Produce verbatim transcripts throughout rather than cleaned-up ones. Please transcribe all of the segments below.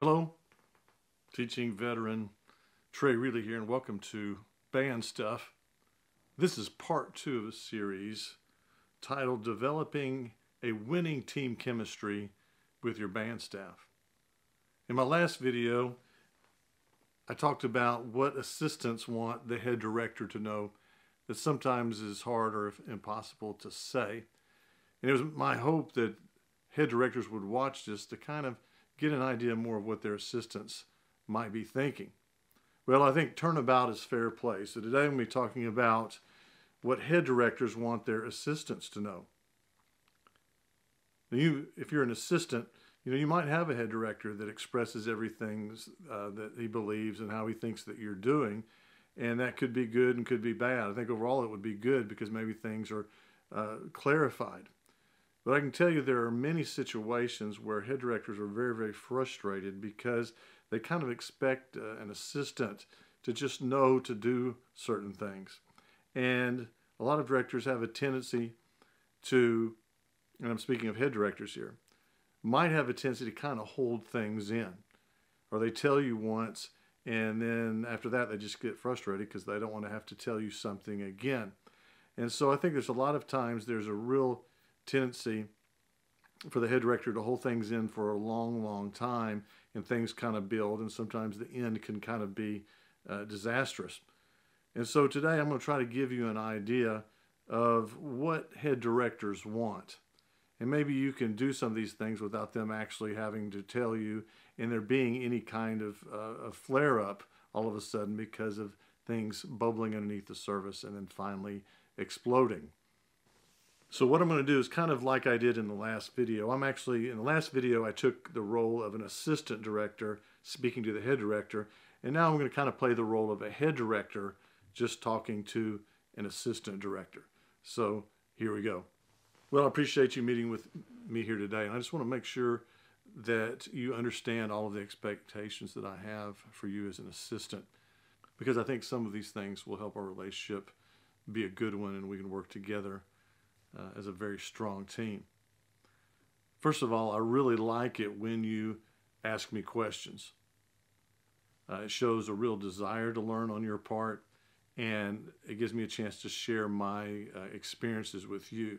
Hello, teaching veteran Trey Reely here, and welcome to Band Stuff. This is part two of a series titled Developing a Winning Team Chemistry with Your Band Staff. In my last video, I talked about what assistants want the head director to know that sometimes is hard or impossible to say. And it was my hope that head directors would watch this to kind of get an idea more of what their assistants might be thinking. Well, I think turnabout is fair play. So today I'm going to be talking about what head directors want their assistants to know. Now you, if you're an assistant, you know, you might have a head director that expresses everything uh, that he believes and how he thinks that you're doing. And that could be good and could be bad. I think overall it would be good because maybe things are uh, clarified. But I can tell you there are many situations where head directors are very, very frustrated because they kind of expect uh, an assistant to just know to do certain things. And a lot of directors have a tendency to, and I'm speaking of head directors here, might have a tendency to kind of hold things in. Or they tell you once, and then after that they just get frustrated because they don't want to have to tell you something again. And so I think there's a lot of times there's a real tendency for the head director to hold things in for a long, long time, and things kind of build, and sometimes the end can kind of be uh, disastrous. And so today I'm going to try to give you an idea of what head directors want. And maybe you can do some of these things without them actually having to tell you and there being any kind of uh, a flare-up all of a sudden because of things bubbling underneath the surface and then finally exploding. So what I'm going to do is kind of like I did in the last video. I'm actually, in the last video, I took the role of an assistant director speaking to the head director. And now I'm going to kind of play the role of a head director just talking to an assistant director. So here we go. Well, I appreciate you meeting with me here today. And I just want to make sure that you understand all of the expectations that I have for you as an assistant, because I think some of these things will help our relationship be a good one, and we can work together Uh, as a very strong team. First of all, I really like it when you ask me questions. Uh, it shows a real desire to learn on your part, and it gives me a chance to share my uh, experiences with you.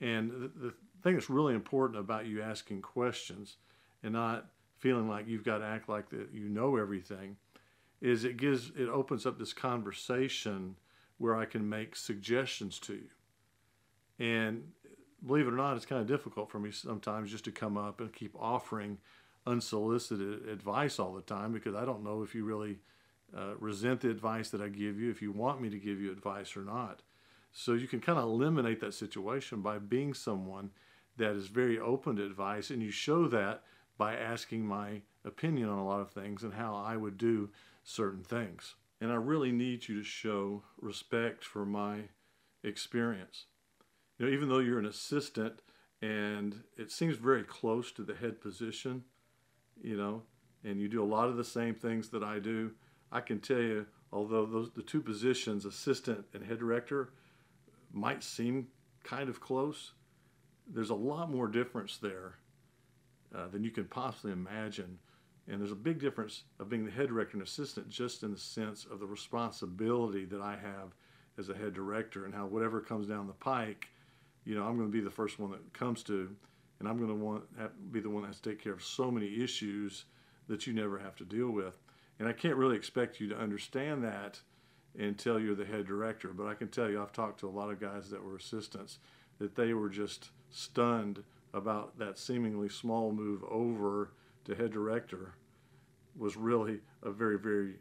And the, the thing that's really important about you asking questions and not feeling like you've got to act like that you know everything is it gives it opens up this conversation where I can make suggestions to you. And believe it or not, it's kind of difficult for me sometimes just to come up and keep offering unsolicited advice all the time, because I don't know if you really uh, resent the advice that I give you, if you want me to give you advice or not. So you can kind of eliminate that situation by being someone that is very open to advice, and you show that by asking my opinion on a lot of things and how I would do certain things. And I really need you to show respect for my experience. You know, even though you're an assistant and it seems very close to the head position, you know, and you do a lot of the same things that I do, I can tell you, although those the two positions, assistant and head director, might seem kind of close, there's a lot more difference there uh, than you can possibly imagine. And there's a big difference of being the head director and assistant just in the sense of the responsibility that I have as a head director, and how whatever comes down the pike, you know, I'm going to be the first one that comes to, and I'm going to want to be the one that has to take care of so many issues that you never have to deal with. And I can't really expect you to understand that until you're the head director. But I can tell you, I've talked to a lot of guys that were assistants, that they were just stunned about that seemingly small move over to head director was really a very, very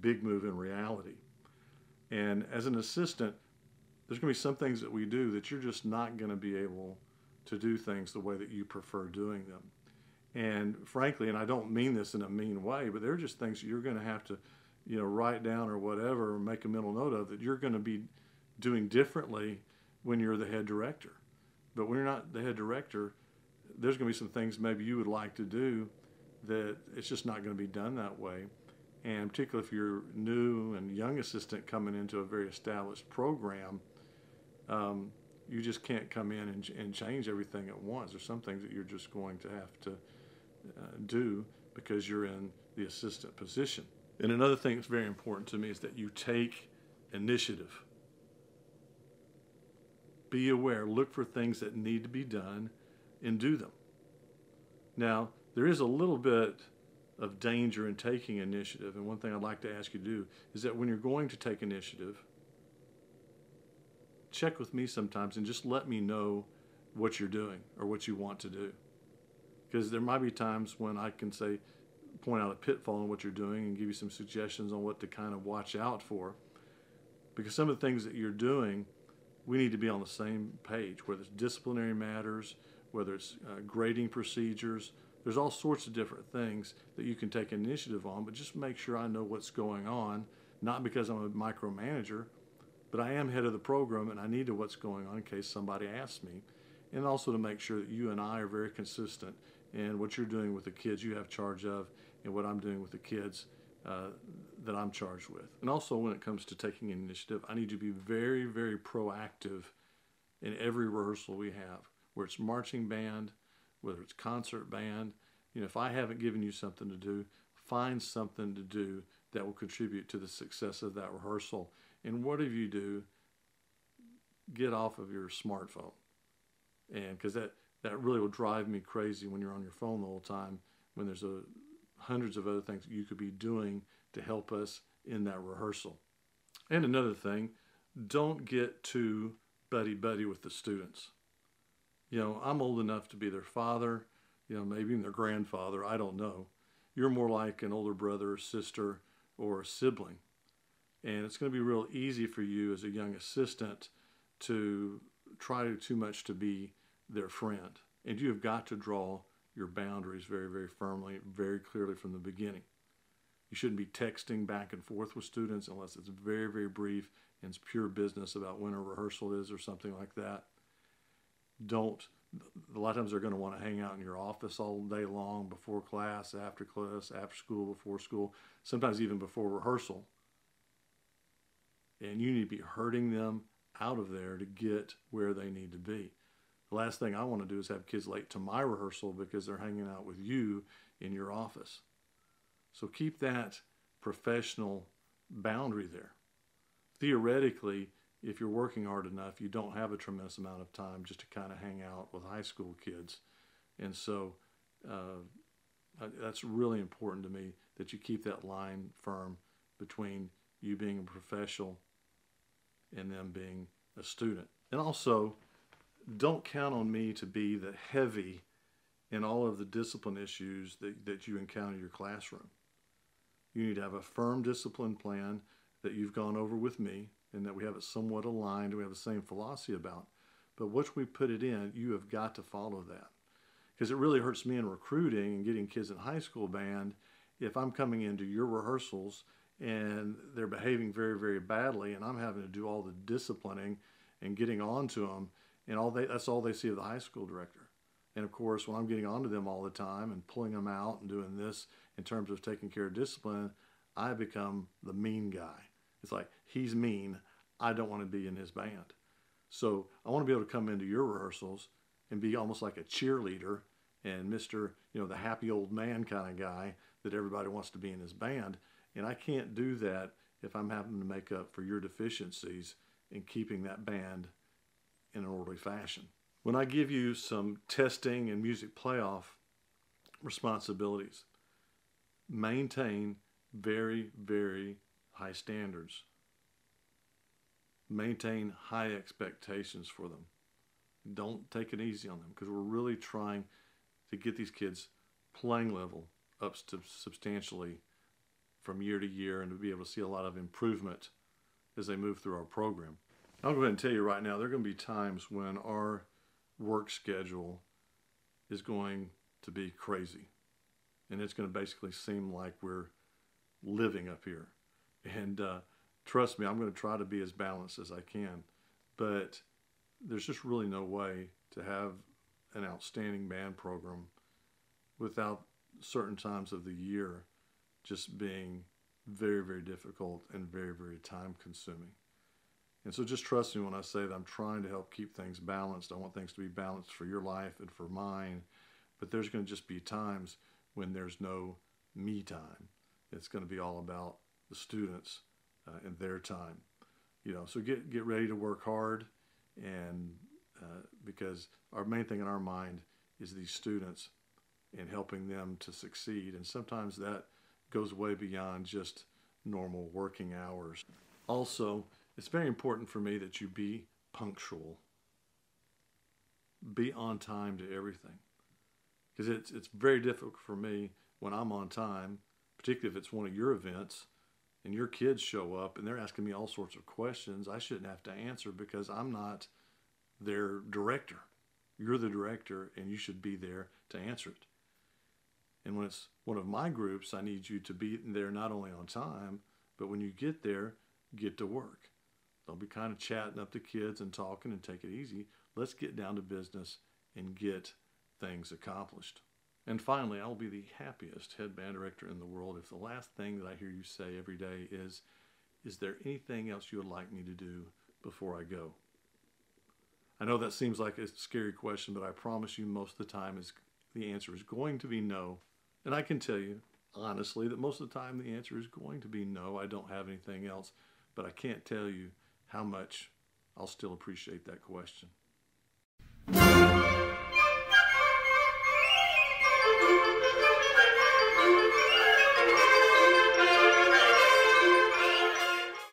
big move in reality. And as an assistant, there's going to be some things that we do that you're just not going to be able to do things the way that you prefer doing them. And frankly, and I don't mean this in a mean way, but there are just things you're going to have to, you know, write down or whatever, or make a mental note of that you're going to be doing differently when you're the head director. But when you're not the head director, there's going to be some things maybe you would like to do that it's just not going to be done that way. And particularly if you're new and young assistant coming into a very established program, Um, you just can't come in and, and change everything at once. There's some things that you're just going to have to uh, do because you're in the assistant position. And another thing that's very important to me is that you take initiative. Be aware, look for things that need to be done and do them. Now, there is a little bit of danger in taking initiative, and one thing I'd like to ask you to do is that when you're going to take initiative, check with me sometimes and just let me know what you're doing or what you want to do. Because there might be times when I can say, point out a pitfall in what you're doing and give you some suggestions on what to kind of watch out for. Because some of the things that you're doing, we need to be on the same page, whether it's disciplinary matters, whether it's uh, grading procedures. There's all sorts of different things that you can take initiative on, but just make sure I know what's going on, not because I'm a micromanager, but I am head of the program and I need to know what's going on in case somebody asks me, and also to make sure that you and I are very consistent in what you're doing with the kids you have charge of and what I'm doing with the kids uh, that I'm charged with. And also when it comes to taking initiative, I need you to be very, very proactive in every rehearsal we have, whether it's marching band, whether it's concert band. You know, if I haven't given you something to do, find something to do that will contribute to the success of that rehearsal. And whatever you do, get off of your smartphone. And because that, that really will drive me crazy when you're on your phone the whole time, when there's a, hundreds of other things you could be doing to help us in that rehearsal. And another thing, don't get too buddy-buddy with the students. You know, I'm old enough to be their father, you know, maybe even their grandfather, I don't know. You're more like an older brother or sister or a sibling. And it's going to be real easy for you as a young assistant to try too much to be their friend. And you have got to draw your boundaries very, very firmly, very clearly from the beginning. You shouldn't be texting back and forth with students unless it's very, very brief and it's pure business about when a rehearsal is or something like that. Don't, a lot of times they're going to want to hang out in your office all day long, before class, after class, after school, before school, sometimes even before rehearsal. And you need to be herding them out of there to get where they need to be. The last thing I want to do is have kids late to my rehearsal because they're hanging out with you in your office. So keep that professional boundary there. Theoretically, if you're working hard enough, you don't have a tremendous amount of time just to kind of hang out with high school kids. And so uh, that's really important to me that you keep that line firm between you being a professional and them being a student. And also, don't count on me to be the heavy in all of the discipline issues that, that you encounter in your classroom. You need to have a firm discipline plan that you've gone over with me and that we have it somewhat aligned, we have the same philosophy about. But once we put it in, you have got to follow that. Because it really hurts me in recruiting and getting kids in high school band if I'm coming into your rehearsals and they're behaving very, very badly, and I'm having to do all the disciplining and getting on to them, and all they, that's all they see of the high school director. And of course, when I'm getting on to them all the time and pulling them out and doing this in terms of taking care of discipline, I become the mean guy. It's like, he's mean, I don't want to be in his band. So I want to be able to come into your rehearsals and be almost like a cheerleader and Mister, you know, the happy old man kind of guy that everybody wants to be in his band. And I can't do that if I'm having to make up for your deficiencies in keeping that band in an orderly fashion. When I give you some testing and music playoff responsibilities, maintain very, very high standards. Maintain high expectations for them. Don't take it easy on them, because we're really trying to get these kids' playing level up substantially from year to year, and to be able to see a lot of improvement as they move through our program. I'll go ahead and tell you right now, there are going to be times when our work schedule is going to be crazy. And it's going to basically seem like we're living up here. And uh, trust me, I'm going to try to be as balanced as I can. But there's just really no way to have an outstanding band program without certain times of the year just being very, very difficult and very, very time consuming. And so just trust me when I say that I'm trying to help keep things balanced. I want things to be balanced for your life and for mine, but there's going to just be times when there's no me time. It's going to be all about the students uh, and their time. You know, so get get ready to work hard, and uh, because our main thing in our mind is these students and helping them to succeed. And sometimes that goes way beyond just normal working hours. Also, it's very important for me that you be punctual. Be on time to everything. Because it's, it's very difficult for me when I'm on time, particularly if it's one of your events, and your kids show up and they're asking me all sorts of questions I shouldn't have to answer because I'm not their director. You're the director and you should be there to answer it. And when it's one of my groups, I need you to be there not only on time, but when you get there, get to work. Don't be kind of chatting up the kids and talking and take it easy. Let's get down to business and get things accomplished. And finally, I'll be the happiest head band director in the world if the last thing that I hear you say every day is, is there anything else you would like me to do before I go? I know that seems like a scary question, but I promise you most of the time is the answer is going to be no. And I can tell you, honestly, that most of the time the answer is going to be no. I don't have anything else, but I can't tell you how much I'll still appreciate that question.